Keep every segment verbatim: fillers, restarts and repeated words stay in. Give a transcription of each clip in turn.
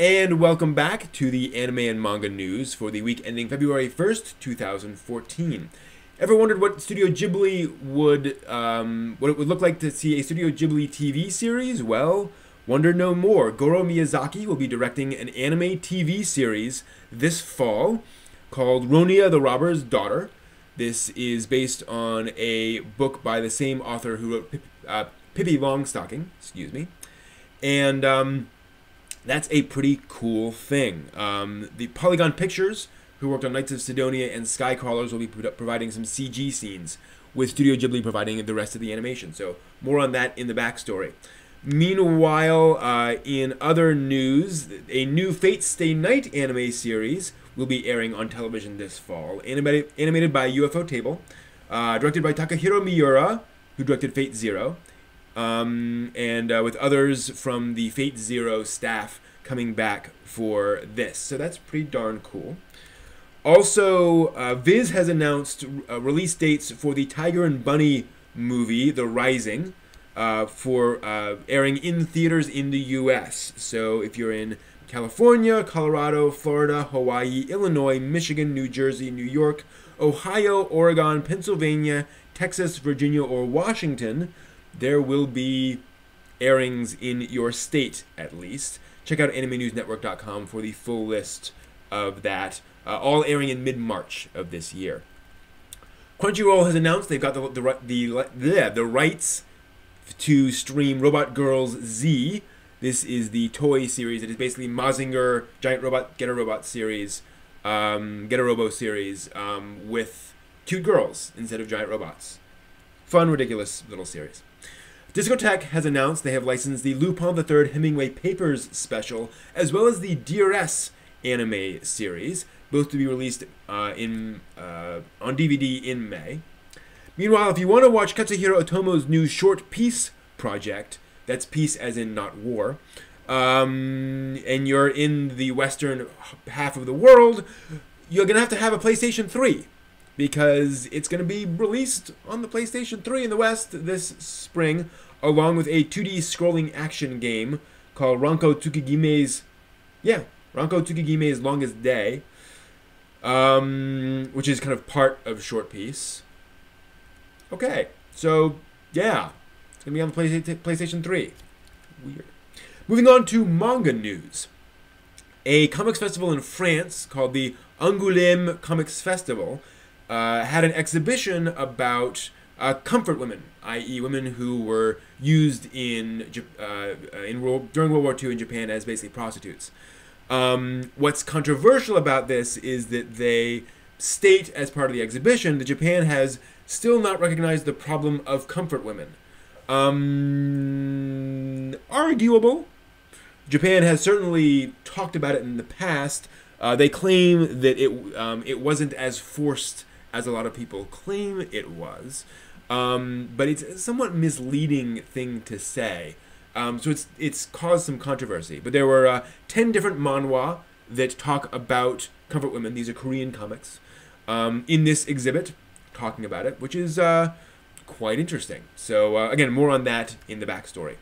And welcome back to the anime and manga news for the week ending February first, two thousand fourteen. Ever wondered what Studio Ghibli would, um, what it would look like to see a Studio Ghibli T V series? Well, wonder no more. Goro Miyazaki will be directing an anime T V series this fall called Ronia the Robber's Daughter. This is based on a book by the same author who wrote Pip, uh, Pippi Longstocking, excuse me, and um, that's a pretty cool thing. Um, the Polygon Pictures, who worked on Knights of Sidonia and Skycrawlers, will be pro providing some C G scenes, with Studio Ghibli providing the rest of the animation. So more on that in the backstory. Meanwhile, uh, in other news, a new Fate/stay Night anime series will be airing on television this fall, animated, animated by U F O Table, uh, directed by Takahiro Miura, who directed Fate Zero, um, and uh, with others from the Fate Zero staff coming back for this. So that's pretty darn cool. Also, uh, Viz has announced uh, release dates for the Tiger and Bunny movie, The Rising, uh, for uh, airing in theaters in the U S So if you're in California, Colorado, Florida, Hawaii, Illinois, Michigan, New Jersey, New York, Ohio, Oregon, Pennsylvania, Texas, Virginia, or Washington, there will be airings in your state, at least. Check out anime news network dot com for the full list of that, uh, all airing in mid-March of this year. Crunchyroll has announced they've got the, the, the, the, the rights to stream Robot Girls Z. This is the toy series. It is basically Mazinger, Giant Robot, Get a Robot series, um, Get a Robo series, um, with cute girls instead of giant robots. Fun, ridiculous little series. Discotek has announced they have licensed the Lupin the third Hemingway Papers special, as well as the D R S anime series, both to be released uh, in uh, on D V D in May. Meanwhile, if you want to watch Katsuhiro Otomo's new Short Peace project, that's peace as in not war, um, and you're in the western half of the world, you're going to have to have a PlayStation three, because it's going to be released on the PlayStation three in the West this spring, along with a two D scrolling action game called Ranko Tsukigime's, yeah, Ranko Tsukigime's Longest Day, um, which is kind of part of Short Peace. Okay, so, yeah. It's going to be on the PlayStation three. Weird. Moving on to manga news. A comics festival in France called the Angoulême Comics Festival uh, had an exhibition about uh, comfort women, that is women who were used in, uh, in world, during World War Two in Japan as basically prostitutes. Um, what's controversial about this is that they state as part of the exhibition that Japan has still not recognized the problem of comfort women. Um, arguable. Japan has certainly talked about it in the past. Uh, they claim that it um, it wasn't as forced as a lot of people claim it was, um, but it's a somewhat misleading thing to say. Um, so it's it's caused some controversy. But there were uh, ten different manhwa that talk about comfort women. These are Korean comics um, in this exhibit talking about it, which is. Uh, Quite interesting. So, uh, again, more on that in the backstory.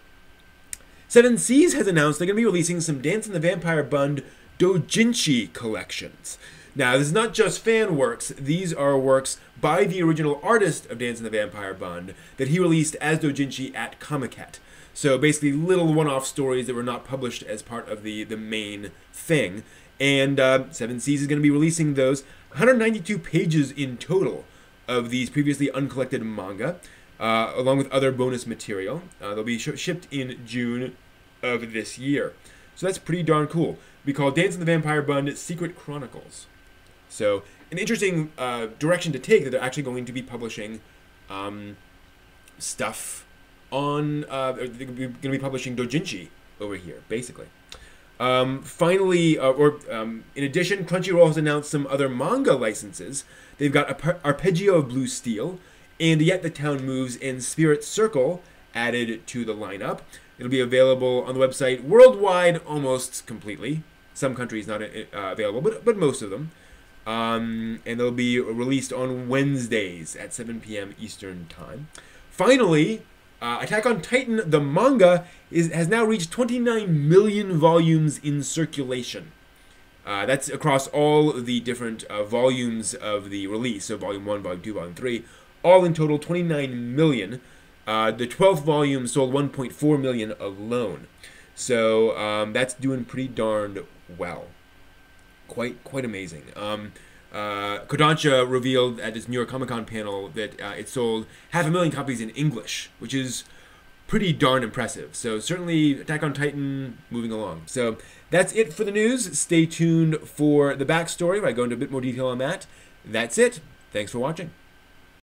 Seven Seas has announced they're going to be releasing some Dance in the Vampire Bund doujinshi collections. Now, this is not just fan works. These are works by the original artist of Dance in the Vampire Bund that he released as doujinshi at Comiket. So, basically, little one-off stories that were not published as part of the, the main thing. And uh, Seven Seas is going to be releasing those one hundred ninety-two pages in total of these previously uncollected manga, uh, along with other bonus material. Uh, they'll be sh shipped in June of this year. So that's pretty darn cool. We call Dance in the Vampire Bund Secret Chronicles. So an interesting uh, direction to take, that they're actually going to be publishing um, stuff on, uh, they're going to be publishing doujinshi over here, basically. Um, finally, uh, or um, in addition, Crunchyroll has announced some other manga licenses. They've got Arpeggio of Blue Steel, and Yet the Town Moves and Spirit Circle added to the lineup. It'll be available on the website worldwide almost completely. Some countries not uh, available, but, but most of them. Um, and they'll be released on Wednesdays at seven p m Eastern Time. Finally, Uh, Attack on Titan, the manga, is, has now reached twenty-nine million volumes in circulation. Uh, that's across all the different uh, volumes of the release, so Volume one, Volume two, Volume three, all in total twenty-nine million. Uh, the twelfth volume sold one point four million alone. So um, that's doing pretty darned well. Quite quite amazing. Um, uh, Kodansha revealed at this New York Comic Con panel that uh, it sold half a million copies in English, which is pretty darn impressive. So certainly Attack on Titan moving along. So that's it for the news. Stay tuned for the backstory where I go into a bit more detail on that. That's it. Thanks for watching.